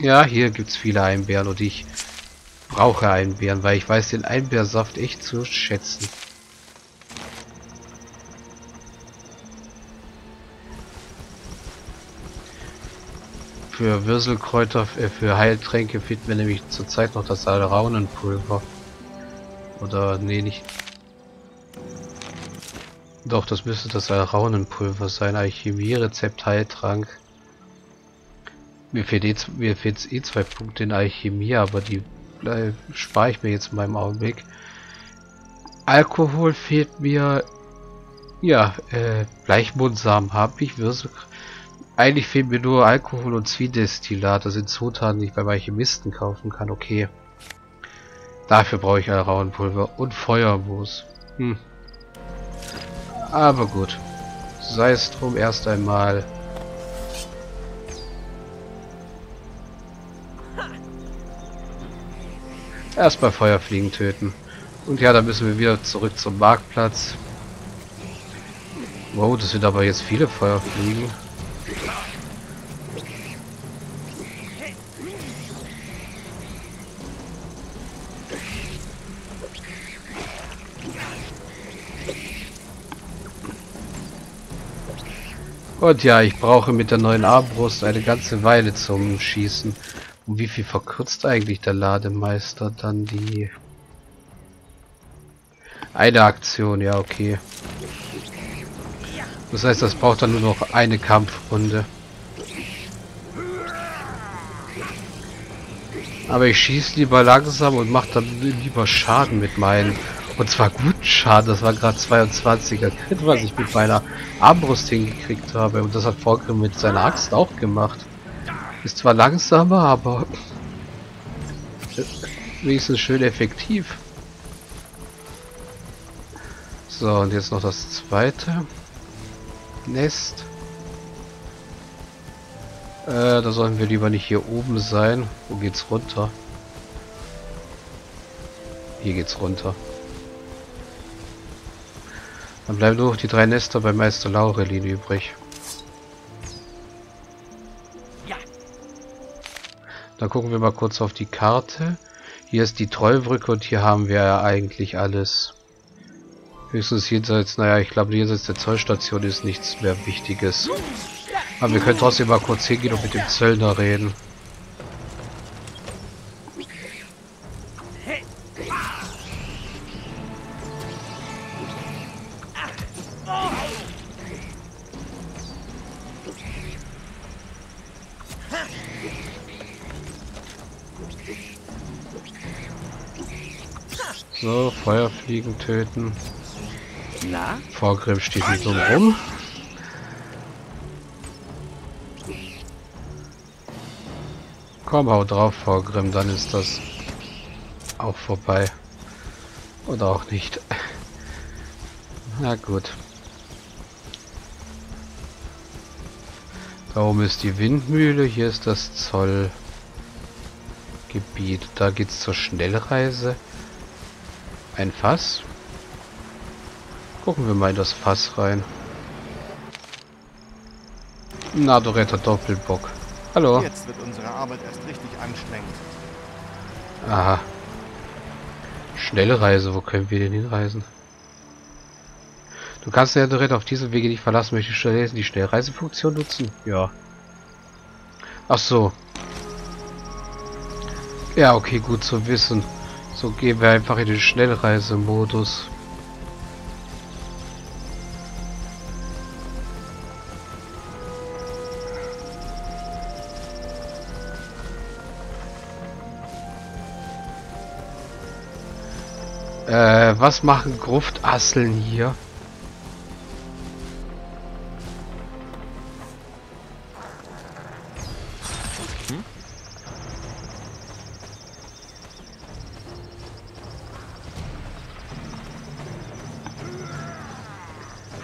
Ja, hier gibt es viele Einbeeren und ich brauche Einbeeren, weil ich weiß den Einbeersaft echt zu schätzen. Für Würzelkräuter, für Heiltränke fehlt mir nämlich zurzeit noch das Alraunenpulver. Oder, nee, nicht. Doch, das müsste das Alraunenpulver sein. Alchemie-Rezept, Heiltrank. Mir fehlt jetzt eh 2 Punkte in Alchemie, aber die spare ich mir jetzt in meinem Augenblick. Alkohol fehlt mir. Ja, Bleichmundsamen habe ich. Eigentlich fehlen mir nur Alkohol und Zwiedestillat. Das sind Zutaten, die ich bei Alchemisten kaufen kann. Okay. Dafür brauche ich Alraunenpulver und Feuermoos. Hm. Aber gut. Sei es drum, erst einmal. Erstmal Feuerfliegen töten. Und ja, da müssen wir wieder zurück zum Marktplatz. Wow, das sind aber jetzt viele Feuerfliegen. Und ja, ich brauche mit der neuen Armbrust eine ganze Weile zum Schießen. Und wie viel verkürzt eigentlich der Lademeister dann die... Eine Aktion, ja okay. Das heißt, das braucht dann nur noch eine Kampfrunde. Aber ich schieße lieber langsam und mache dann lieber Schaden mit meinen... Und zwar guten Schaden, das war gerade 22er Crit, was ich mit meiner Armbrust hingekriegt habe. Und das hat Vorgrimm mit seiner Axt auch gemacht. Ist zwar langsamer, aber wenigstens schön effektiv. So, und jetzt noch das zweite Nest. Da sollen wir lieber nicht hier oben sein. Wo geht's runter? Hier geht's runter. Dann bleiben nur noch die 3 Nester bei Meister Laurelin übrig. Ja. Dann gucken wir mal kurz auf die Karte. Hier ist die Trollbrücke und hier haben wir ja eigentlich alles. Höchstens jenseits, naja, ich glaube jenseits der Zollstation ist nichts mehr Wichtiges. Aber wir können trotzdem mal kurz hingehen und mit dem Zöllner reden. So, Feuerfliegen töten. Na? Vorgrimm steht nicht so rum. Komm, hau drauf, Vorgrimm, dann ist das auch vorbei. Oder auch nicht. Na gut. Da oben ist die Windmühle, hier ist das Zollgebiet. Da geht's zur Schnellreise. Ein Fass. Gucken wir mal in das Fass rein. Na, Doretta, Doppelbock. Hallo. Jetzt wird unsere Arbeit erst richtig anstrengend. Aha. Schnelle Reise, wo können wir denn hinreisen? Du kannst ja, Doretta, auf diesem Wege nicht verlassen. Möchtest du die Schnellreisefunktion nutzen? Ja. Ach so. Ja, okay, gut zu wissen. So gehen wir einfach in den Schnellreisemodus. Was machen Gruftasseln hier?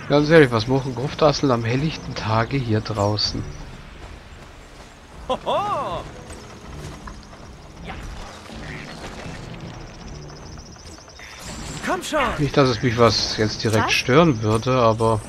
Ganz ehrlich, was machen Gruftasseln am helllichten Tage hier draußen? Hoho! Ja. Komm schon! Nicht, dass es mich was jetzt direkt stören würde, aber...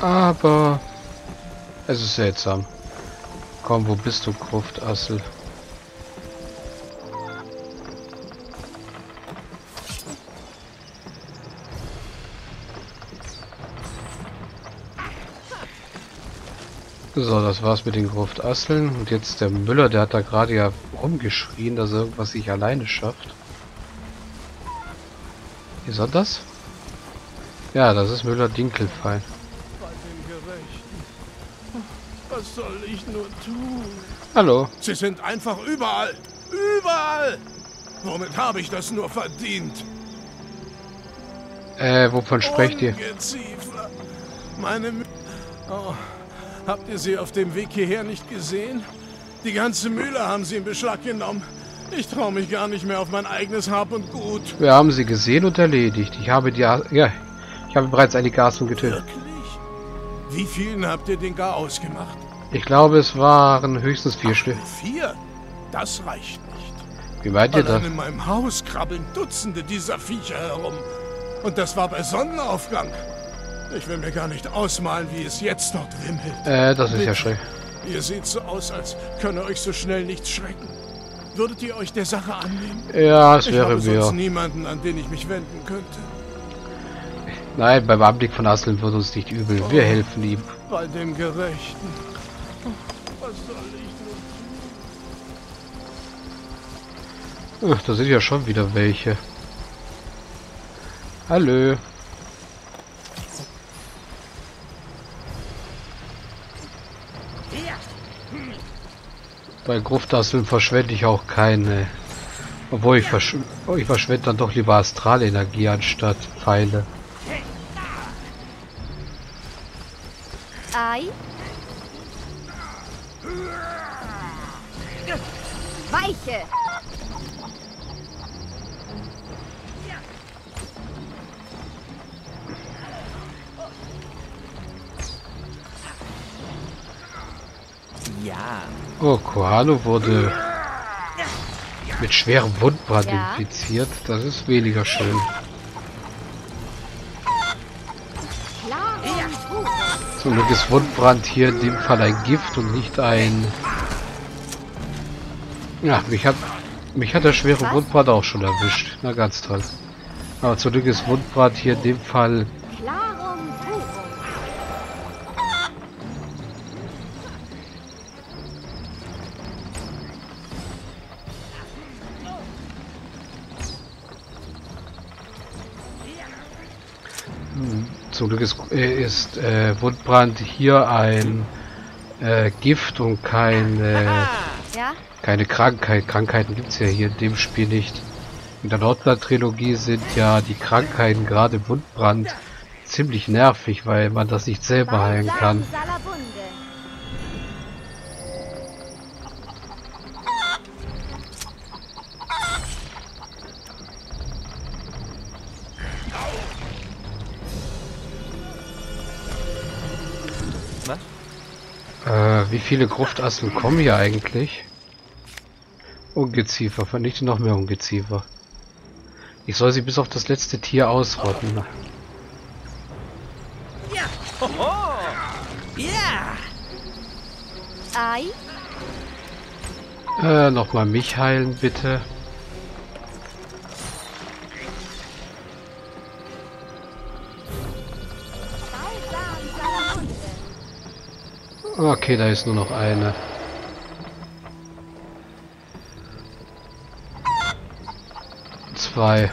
Aber es ist seltsam. Komm, wo bist du, Kruftassel? So, das war's mit den Gruftasseln. Und jetzt der Müller, der hat da gerade ja rumgeschrien, dass er irgendwas sich alleine schafft. Ist er das? Ja, das ist Müller Dinkelfeil. Bei dem Gerechten. Was soll ich nur tun? Hallo. Sie sind einfach überall. Überall! Womit habe ich das nur verdient? Wovon sprecht ihr? Meine... Oh. Habt ihr sie auf dem Weg hierher nicht gesehen? Die ganze Mühle haben sie in Beschlag genommen. Ich traue mich gar nicht mehr auf mein eigenes Hab und Gut. Wir haben sie gesehen und erledigt. Ich habe bereits eine Gastung getötet. Wirklich? Wie vielen habt ihr denn gar ausgemacht? Ich glaube, es waren höchstens 4 Stück. 4? Das reicht nicht. Wie meint ihr das? In meinem Haus krabbeln Dutzende dieser Viecher herum. Und das war bei Sonnenaufgang. Ich will mir gar nicht ausmalen, wie es jetzt dort wimmelt. Das ist ja schräg. Ihr seht so aus, als könne euch so schnell nichts schrecken. Würdet ihr euch der Sache annehmen? Ja, es wäre mir. Ich habe sonst niemanden, an den ich mich wenden könnte. Nein, beim Anblick von Asseln wird uns nicht übel. Wir helfen ihm. Bei dem Gerechten. Was soll ich nur tun? Ach, da sind ja schon wieder welche. Hallo. Bei Gruftasseln verschwende ich auch keine. Obwohl ich verschwende dann doch lieber Astralenergie anstatt Pfeile. Weiche! Ja. Oh, Koalo wurde mit schwerem Wundbrand infiziert. Das ist weniger schön. Zum Glück ist Wundbrand hier in dem Fall ein Gift und nicht ein... Ja, mich hat der schwere Wundbrand auch schon erwischt. Na, ganz toll. Aber zum Glück ist Wundbrand hier in dem Fall... Zum Glück ist Wundbrand hier ein Gift und keine Krankheit. Krankheiten gibt es ja hier in dem Spiel nicht. In der Nordland-Trilogie sind ja die Krankheiten, gerade Wundbrand, ziemlich nervig, weil man das nicht selber heilen kann. Wie viele Gruftasseln kommen hier eigentlich? Ungeziefer, vernichte noch mehr Ungeziefer. Ich soll sie bis auf das letzte Tier ausrotten. Ja. Hoho. Ja. Nochmal mich heilen, bitte. Okay, da ist nur noch eine. Zwei.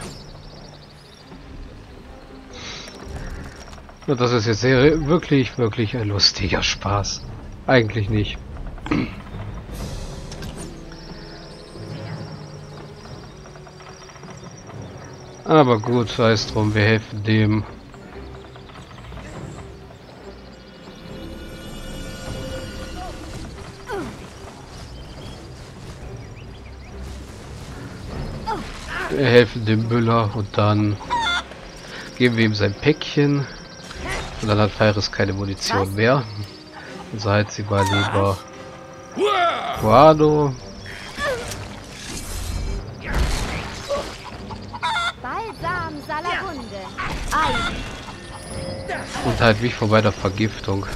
Und das ist jetzt sehr, wirklich, wirklich ein lustiger Spaß. Eigentlich nicht. Aber gut, sei es drum, wir helfen dem. Wir helfen dem Müller und dann geben wir ihm sein Päckchen. Und dann hat Feiris keine Munition mehr. Und so heilt sie mal lieber Guado. Balsam Salamunde. Und halt mich vorbei der Vergiftung.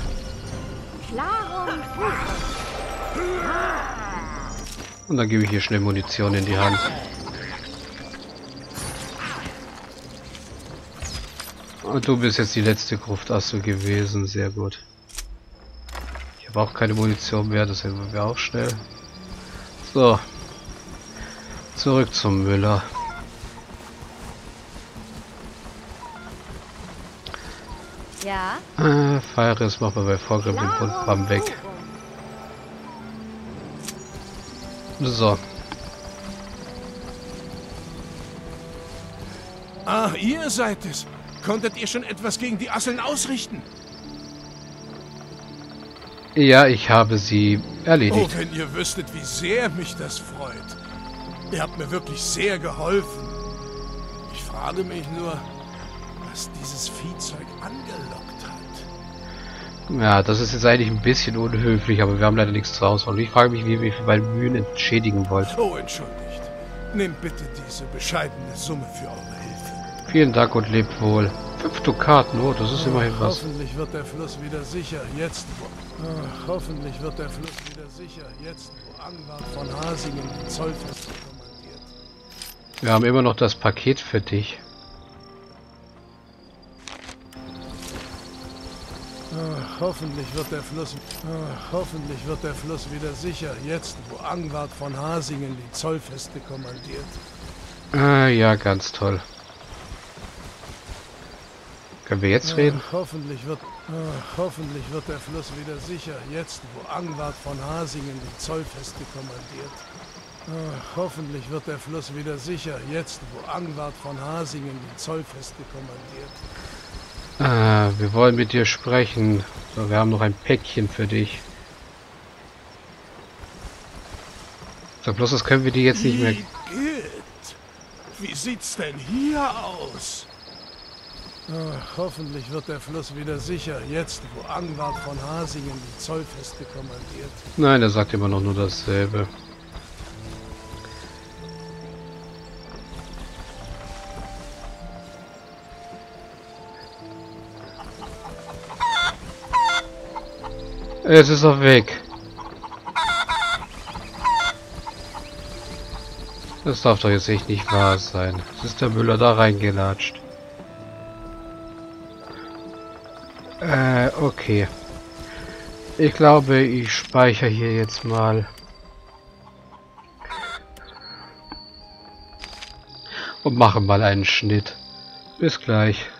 Und dann gebe ich hier schnell Munition in die Hand. Und du bist jetzt die letzte Gruftasse gewesen, sehr gut. Ich habe auch keine Munition mehr, das hätten wir auch schnell. So. Zurück zum Müller. Ja. Feieres machen wir bei Vorgrimm den Wundbaum weg. So. Ach, ihr seid es. Konntet ihr schon etwas gegen die Asseln ausrichten? Ja, ich habe sie erledigt. Oh, wenn ihr wüsstet, wie sehr mich das freut. Ihr habt mir wirklich sehr geholfen. Ich frage mich nur, was dieses Viehzeug angelockt hat. Ja, das ist jetzt eigentlich ein bisschen unhöflich, aber wir haben leider nichts zu Hause. Und ich frage mich, wie ihr mich für meine Mühen entschädigen wollt. Oh, entschuldigt. Nehmt bitte diese bescheidene Summe für eure Hilfe. Vielen Dank und lebt wohl. 5 Dukaten, oh, das ist immerhin was. Hoffentlich wird der Fluss wieder sicher, jetzt wo... Ach, hoffentlich wird der Fluss wieder sicher, jetzt wo Angwart von Hasingen die Zollfest kommandiert. Wir haben immer noch das Paket für dich. Ach, hoffentlich wird der Fluss... Ach, hoffentlich wird der Fluss wieder sicher, jetzt wo Angwart von Hasingen die Zollfeste kommandiert. Ja, ganz toll. Können wir jetzt reden? Hoffentlich wird der Fluss wieder sicher, jetzt wo Angwart von Hasingen die Zollfeste kommandiert. Hoffentlich wird der Fluss wieder sicher, jetzt wo Angwart von Hasingen die Zollfeste kommandiert. Wir wollen mit dir sprechen. So, wir haben noch ein Päckchen für dich. So, bloß das können wir dir jetzt nicht mehr... Wie sieht's denn hier aus? Ach, hoffentlich wird der Fluss wieder sicher, jetzt wo Angwart von Hasingen die Zollfeste kommandiert. Nein, er sagt immer noch nur dasselbe. Es ist auch weg. Das darf doch jetzt echt nicht wahr sein. Es ist der Müller da reingelatscht. Okay. Ich glaube, ich speichere hier jetzt mal. Und mache mal einen Schnitt. Bis gleich.